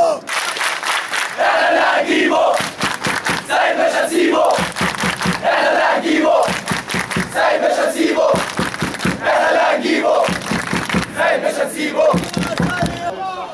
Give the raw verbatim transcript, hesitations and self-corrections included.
اجيبه انا اللي هجيبه سعيد مش هسيبه انا اللي هجيبه سعيد مش هسيبه انا اللي هجيبه سعيد مش هسيبه